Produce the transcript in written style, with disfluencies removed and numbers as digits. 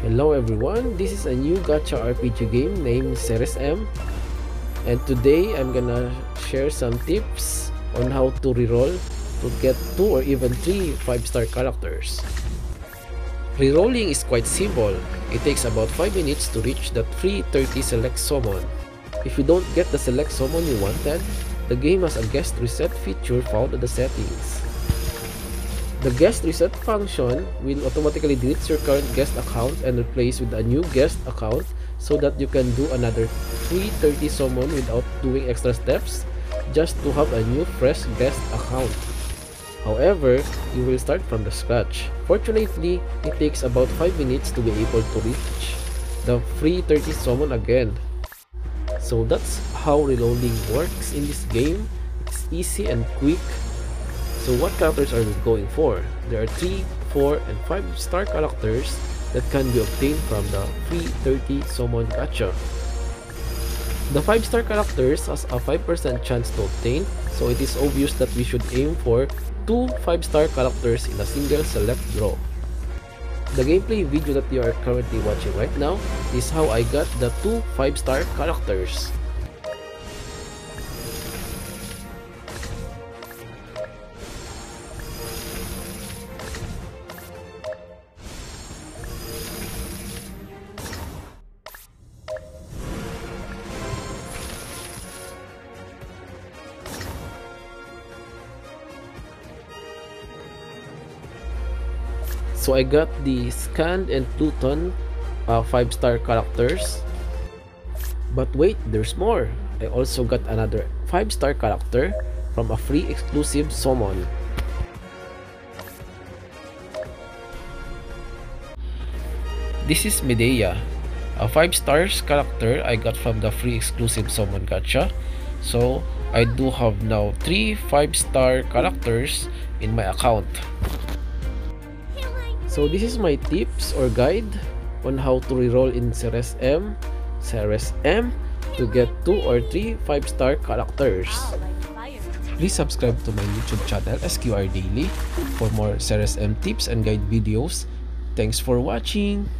Hello everyone, this is a new gacha RPG game named Ceres M, and today I'm gonna share some tips on how to reroll to get 2 or even 3 5-star characters. Rerolling is quite simple. It takes about 5 minutes to reach the 330 select summon. If you don't get the select summon you wanted, the game has a guest reset feature found in the settings. The guest reset function will automatically delete your current guest account and replace with a new guest account so that you can do another 330 summon without doing extra steps, just to have a new fresh guest account. However, you will start from the scratch. Fortunately, it takes about 5 minutes to be able to reach the 330 summon again. So that's how reloading works in this game. It's easy and quick. So what characters are we going for? There are 3, 4, and 5-star characters that can be obtained from the 330 Summon Gacha. The 5-star characters has a 5% chance to obtain, so it is obvious that we should aim for 2 5-star characters in a single select draw. The gameplay video that you are currently watching right now is how I got the 2 5-star characters. So I got the Scand and Pluton 5-star characters. But wait, there's more! I also got another 5-star character from a free exclusive summon. This is Medea, a 5-star character I got from the free exclusive summon gacha. So I do have now 3 5-star characters in my account. So this is my tips or guide on how to reroll in Ceres M to get 2 or 3 5-star characters. Please subscribe to my YouTube channel SQR Daily for more Ceres M tips and guide videos. Thanks for watching!